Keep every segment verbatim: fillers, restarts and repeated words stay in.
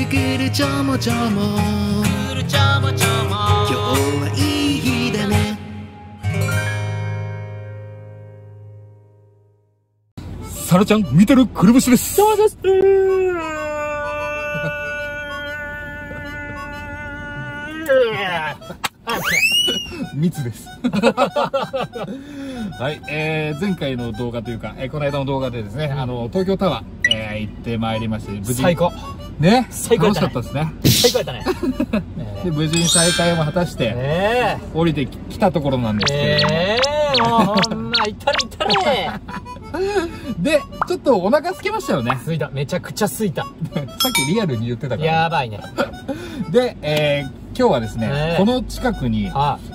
るくるちょもちょもくるちょもちょも今日はいい日だね。さらちゃん見てるくるぶしです。そうです。密です。はい、えー、前回の動画というか、えー、この間の動画でですね、あの東京タワー、えー、行ってまいりまして、無事最高ね、最高楽しかったですね。最高やったね。で無事に再会も果たして、えー、降りてきたところなんですけど、えー、もうほんまいたれいたれ。でちょっとお腹空きましたよね。空いた、めちゃくちゃ空いた。さっきリアルに言ってたから、ね、やばいね。で、えー、今日はですね、この近くに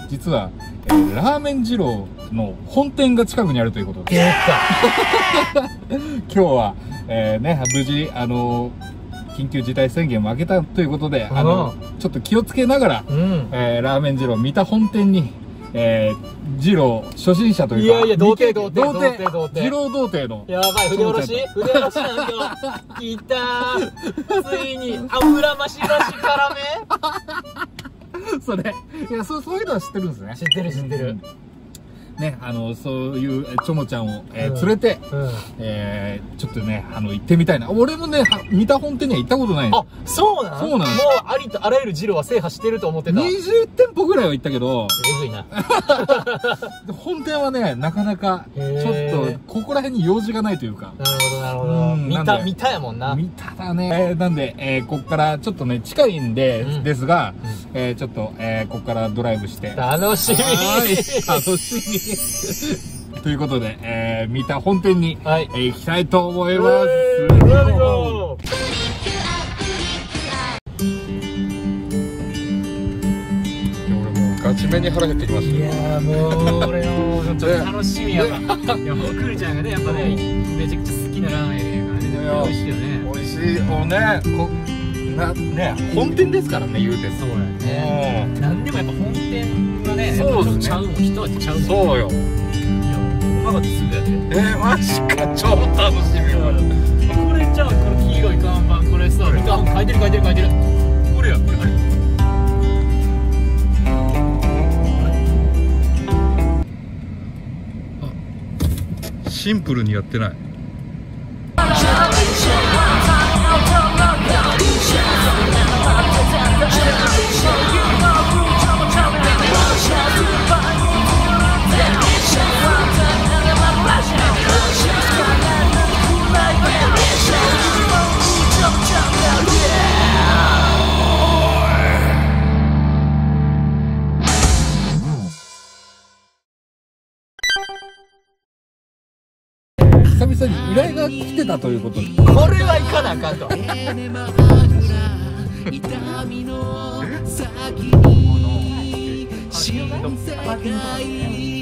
実は、えー、ラーメン二郎の本店が近くにあるということで、えー、今日は、えー、ね、無事あの緊急事態宣言も明けたということで、あのちょっと気をつけながら、うん、えー、ラーメン二郎三田本店に、えー、二郎初心者というか、いやいや童貞童貞童貞童貞二郎童貞のやばい、筆下ろし筆下ろしなんよ。きたー、ついに油増し増し辛め。それいや、そうそういうのは知ってるんですね。知ってる知ってる、うん、ね、あのそういうちょもちゃんを、えー、連れて、うんうん、えー、ちょっとね、あの行ってみたいな。俺もね、三田本店には行ったことない。あ、そうなん、そうなん。もうありとあらゆる二郎は制覇してると思ってた。にじゅってんぽぐらいは行ったけど、えぐいな。本店はね、なかなかちょっとここら辺に用事がないというか。なるほどなるほど。三田、三田やもんな。三田だね、えー、なんで、えー、こっからちょっとね近いんで、うん、ですが、うん、えー、ちょっと、えー、こっからドライブして楽しみ楽しみということで、えー、三田本店に、はい、えー、行きたいと思います。俺もうガチめに腹減ってきました。いやーもう俺もちょっと楽しみやわ。いやもうくるちゃんがね、やっぱねめちゃくちゃ好きなラーメンやからね、美味しいよね。美味しいよね。こなね、本店ですからね、言うて。そうやね。なんでもやっぱ本店はね、そうちゃうもん、一味ちゃうもん。そうよ。ママとすぐやで。え、マジか、超楽しみ。これじゃあ、この黄色い看板、これさ、あ、書いてる書いてる書いてる。これや、これあれ。あ、シンプルにやってない。久々に依頼が来てたということに、これは行かなあかんと。痛みの先に